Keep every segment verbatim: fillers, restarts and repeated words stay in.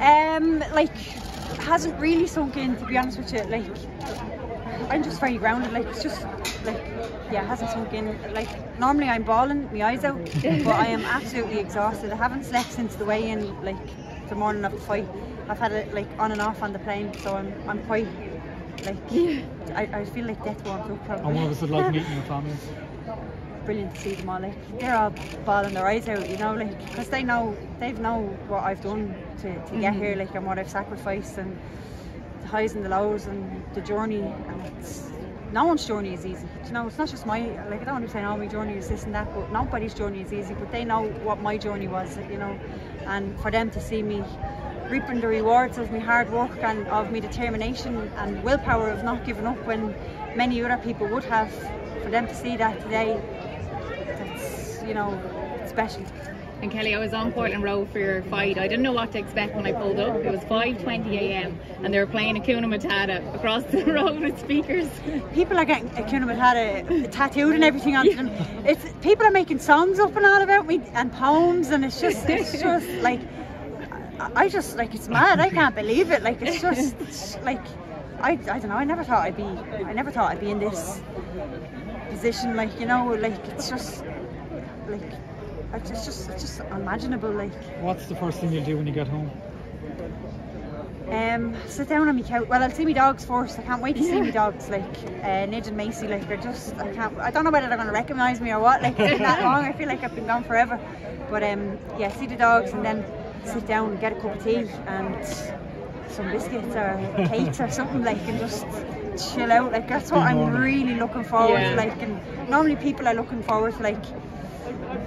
Um, like, hasn't really sunk in, to be honest with you. Like, I'm just very grounded. Like, it's just like, yeah, it hasn't sunk in. Like, normally I'm bawling my eyes out, but I am absolutely exhausted. I haven't slept since the weigh-in, like the morning of the fight. I've had it like on and off on the plane, so I'm I'm quite like, I, I feel like death warmed up probably. And what was it like meeting your family? Brilliant to see them all, like they're all bawling their eyes out, you know, like, because they know, they know what I've done to, to mm-hmm. get here, like, and what I've sacrificed, and the highs and the lows and the journey. And it's, no one's journey is easy, you know. It's not just my, like, I don't want to say no, my journey is this and that, but nobody's journey is easy, but they know what my journey was, you know. And for them to see me reaping the rewards of my hard work and of my determination and willpower of not giving up when many other people would have, for them to see that today, that's, you know, special. And Kelly, I was on Portland Row for your fight. I didn't know what to expect when I pulled up. It was five twenty a m and they were playing Hakuna Matata across the road with speakers. People are getting Hakuna Matata tattooed and everything onto them. It's, people are making songs up and all about me and poems, and it's just, it's just like, I just, like, it's mad. I can't believe it. Like, it's just, it's like, I, I don't know. I never thought I'd be, I never thought I'd be in this position. Like, you know, like, it's just, like, it's just, it's just unimaginable. Like, what's the first thing you'll do when you get home? Um, sit down on my couch. Well, I'll see my dogs first. I can't wait to yeah. see my dogs. Like, uh, Nidge and Macy. Like, they're just, I can't. I don't know whether they're going to recognise me or what. Like, it's been that long. I feel like I've been gone forever. But um, yeah, see the dogs and then sit down, get a cup of tea and some biscuits or cakes or something, like, and just chill out. Like, that's what I'm really looking forward yeah. to. Like, and normally people are looking forward to, like,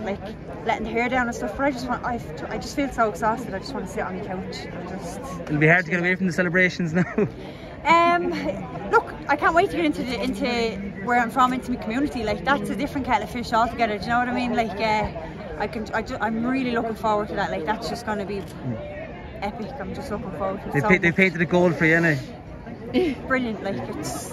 like letting the hair down and stuff, but I just want, I, I just feel so exhausted. I just want to sit on the couch and just. It'll be hard to get away from the celebrations now. Um, look, I can't wait to get into the, into where I'm from, into my community. Like, that's a different kettle of fish altogether. Do you know what I mean? Like, uh, I can, I just, I'm really looking forward to that. Like, that's just going to be epic. I'm just looking forward to it. They, so pay, they painted the gold for you, innit? Brilliant. Like, it's,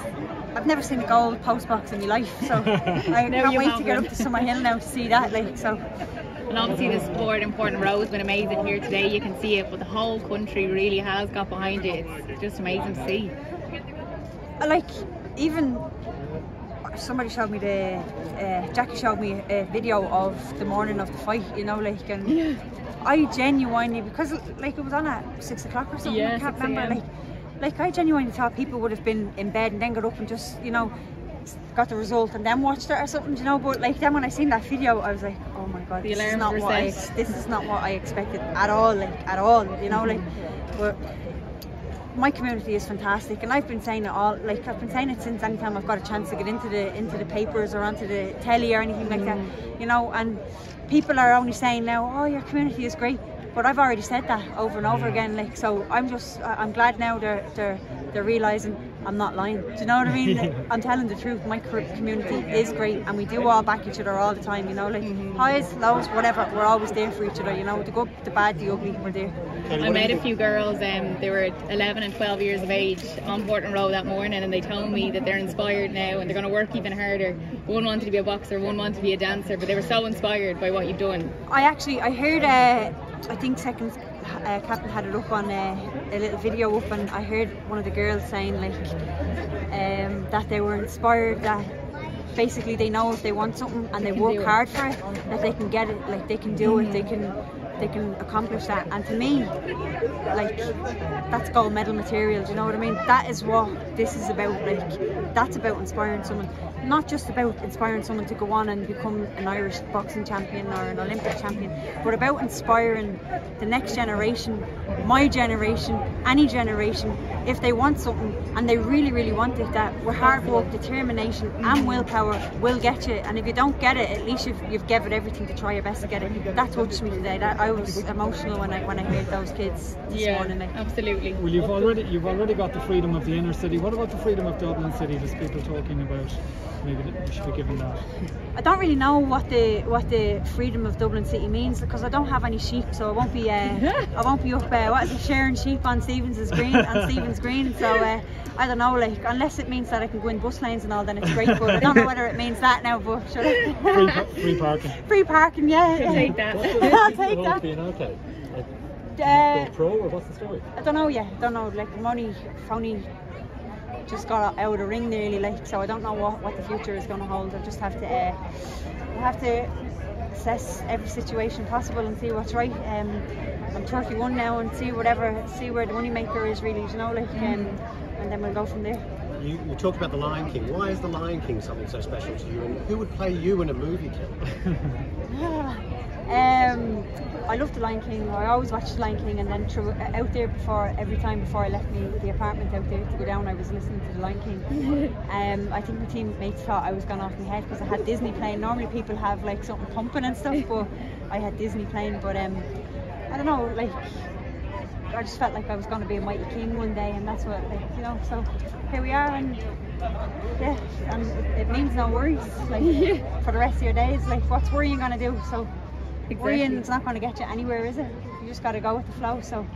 I've never seen a gold post box in my life, so I no, can't wait haven't. to get up to Summer Hill now to see that. Like, so. And obviously the support in Portland Row has been amazing here today. You can see it, but the whole country really has got behind it. It's just amazing to see. Like, even somebody showed me the uh, Jackie showed me a video of the morning of the fight, you know, like, and yeah. I genuinely, because like it was on at six o'clock or something, yeah, I can't remember. Like, Like, I genuinely thought people would have been in bed and then got up and just, you know, got the result and then watched it or something, you know. But, like, then when I seen that video, I was like, oh my God, this is, not what I, this is not what I expected at all, like, at all, you know, like, but my community is fantastic, and I've been saying it all, like, I've been saying it since any time I've got a chance to get into the, into the papers or onto the telly or anything like that, you know, and people are only saying now, oh, your community is great. But I've already said that over and over again, like, so I'm just, I'm glad now they're, they're, they're realising I'm not lying, do you know what I mean? Like, I'm telling the truth, my community is great, and we do all back each other all the time, you know, like, mm-hmm. highs, lows, whatever, we're always there for each other, you know, the good, the bad, the ugly, we're there. I met a few girls, um, they were eleven and twelve years of age on Portland Row that morning, and they told me that they're inspired now and they're going to work even harder. One wanted to be a boxer, one wanted to be a dancer, but they were so inspired by what you've done. I actually, I heard, uh, I think Second uh, Captain had it up on uh, a little video up, and I heard one of the girls saying, like, um, that they were inspired, that basically they know if they want something and they, they work hard for it, that they can get it, like, they can do it, they can they can accomplish that. And to me, like, that's gold medal material, do you know what I mean? That is what this is about, like, that's about inspiring someone. Not just about inspiring someone to go on and become an Irish boxing champion or an Olympic champion, but about inspiring the next generation, my generation, any generation, if they want something and they really, really want it, that with hard work, determination and willpower will get you. And if you don't get it, at least you've, you've given everything to try your best to get it. That touched me today. That, I was emotional when I when I heard those kids this yeah, morning. Absolutely. Well, you've already, you've already got the freedom of the inner city. What about the freedom of Dublin City? There's people talking about maybe we should be given that. I don't really know what the what the freedom of Dublin City means, because I don't have any sheep, so I won't be uh, I won't be up there. Uh, what is it, sharing sheep on Stevens's Green on Stevens Green? So uh, I don't know, like, unless it means that I can go in bus lanes and all, then it's great. But I don't know whether it means that now. But should I? Free, free parking. Free parking, yeah. I'll take that. I'll take that. Uh, the pro, or what's the story? I don't know yet. I don't know. Like, I'm only, only just got out of the ring nearly, like, so I don't know what, what the future is going to hold. I just have to, uh, I have to assess every situation possible and see what's right. Um, I'm thirty-one now, and see whatever, see where the moneymaker is really, you know, like, um, and then we'll go from there. You, you talked about The Lion King. Why is The Lion King something so special to you? And who would play you in a movie, Kim? um, I love The Lion King. I always watched The Lion King, and then through, out there before, every time before I left me, the apartment out there to go down, I was listening to The Lion King. um, I think my teammates thought I was gone off my head because I had Disney playing. Normally people have like something pumping and stuff, but I had Disney playing. But um, I don't know, like, I just felt like I was going to be a mighty king one day, and that's what, like, you know, so here we are, and yeah, and it means no worries, like, for the rest of your days. Like, what's worrying going to do? So exactly. Worrying's not going to get you anywhere, is it? You just got to go with the flow, so